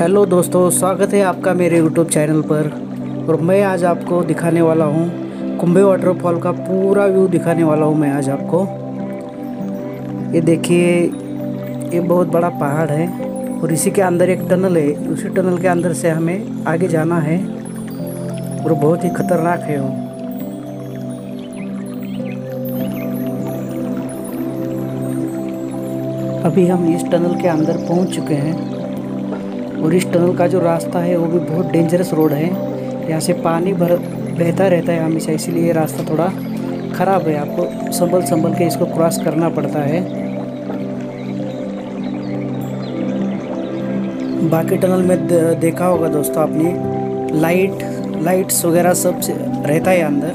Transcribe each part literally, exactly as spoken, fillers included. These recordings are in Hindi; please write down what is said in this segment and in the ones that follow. हेलो दोस्तों, स्वागत है आपका मेरे YouTube चैनल पर। और मैं आज आपको दिखाने वाला हूँ कुम्भे वाटरफॉल का पूरा व्यू दिखाने वाला हूँ मैं आज आपको। ये देखिए, ये बहुत बड़ा पहाड़ है और इसी के अंदर एक टनल है। उसी टनल के अंदर से हमें आगे जाना है और बहुत ही खतरनाक है वो। अभी हम इस टनल के अंदर पहुंच चुके हैं और इस टनल का जो रास्ता है वो भी बहुत डेंजरस रोड है। यहाँ से पानी भर बहता रहता है हमेशा, इसीलिए ये रास्ता थोड़ा ख़राब है। आपको संभल संभल के इसको क्रॉस करना पड़ता है। बाकी टनल में देखा होगा दोस्तों आपने, लाइट लाइट्स वगैरह सब रहता है अंदर,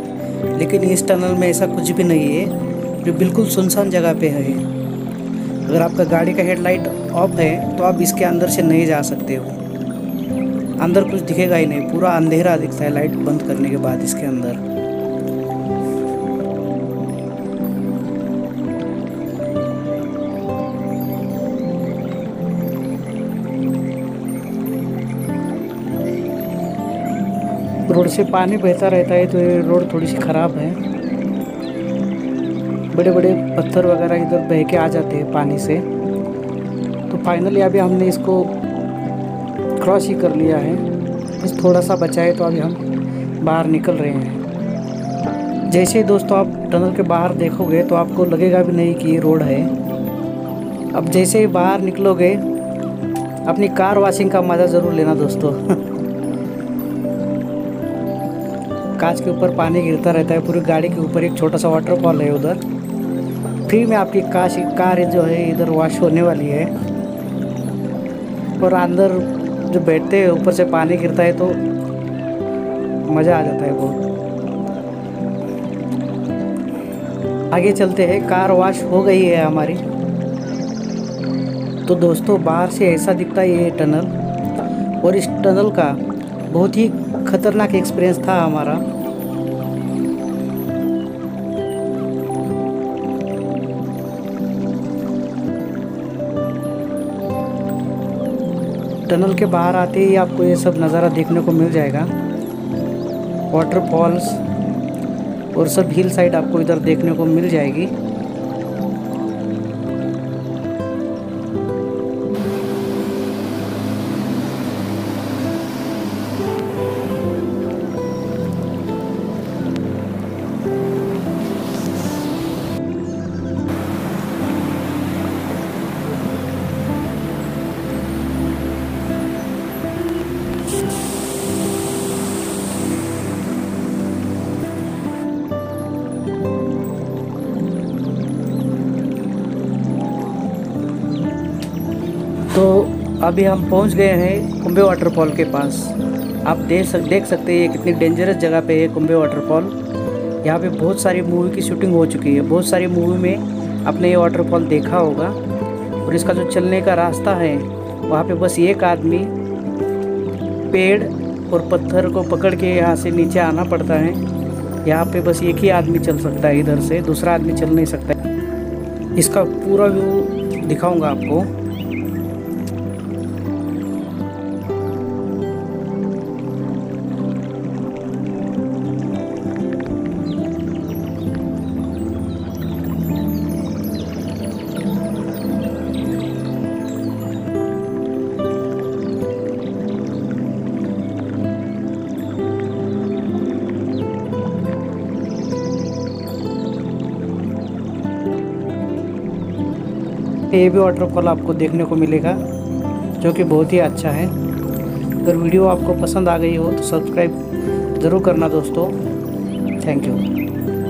लेकिन इस टनल में ऐसा कुछ भी नहीं है। जो बिल्कुल सुनसान जगह पे है। अगर आपका गाड़ी का हेडलाइट ऑफ है तो आप इसके अंदर से नहीं जा सकते हो। अंदर कुछ दिखेगा ही नहीं, पूरा अंधेरा दिखता है लाइट बंद करने के बाद इसके अंदर। रोड से पानी बहता रहता है तो ये रोड थोड़ी सी खराब है। बड़े बड़े पत्थर वगैरह इधर बह के आ जाते हैं पानी से। तो फाइनली अभी हमने इसको क्रॉस ही कर लिया है। बस थोड़ा सा बचा है तो अभी हम बाहर निकल रहे हैं। जैसे ही दोस्तों आप टनल के बाहर देखोगे तो आपको लगेगा भी नहीं कि ये रोड है। अब जैसे ही बाहर निकलोगे अपनी कार वॉशिंग का मज़ा ज़रूर लेना दोस्तों। कांच के ऊपर पानी गिरता रहता है पूरी गाड़ी के ऊपर। एक छोटा सा वाटरफॉल है उधर। फ्री में आपकी काश कार जो है इधर वॉश होने वाली है। और अंदर जो बैठते हैं ऊपर से पानी गिरता है तो मज़ा आ जाता है बहुत। आगे चलते हैं। कार वॉश हो गई है हमारी। तो दोस्तों बाहर से ऐसा दिखता है ये टनल। और इस टनल का बहुत ही खतरनाक एक्सपीरियंस था हमारा। टनल के बाहर आते ही आपको ये सब नज़ारा देखने को मिल जाएगा। वाटरफॉल्स और सब हिल साइड आपको इधर देखने को मिल जाएगी। तो अभी हम पहुंच गए हैं कुम्भे वाटरफॉल के पास। आप देख सक देख सकते हैं कितनी डेंजरस जगह पे है कुम्भे वाटरफॉल। यहाँ पे बहुत सारी मूवी की शूटिंग हो चुकी है। बहुत सारी मूवी में आपने ये वाटरफॉल देखा होगा। और इसका जो चलने का रास्ता है वहाँ पे बस एक आदमी पेड़ और पत्थर को पकड़ के यहाँ से नीचे आना पड़ता है। यहाँ पे बस एक ही आदमी चल सकता है इधर से, दूसरा आदमी चल नहीं सकता। इसका पूरा व्यू दिखाऊँगा आपको। ये भी वाटरफॉल आपको देखने को मिलेगा जो कि बहुत ही अच्छा है। अगर वीडियो आपको पसंद आ गई हो तो सब्सक्राइब ज़रूर करना दोस्तों। Thank you.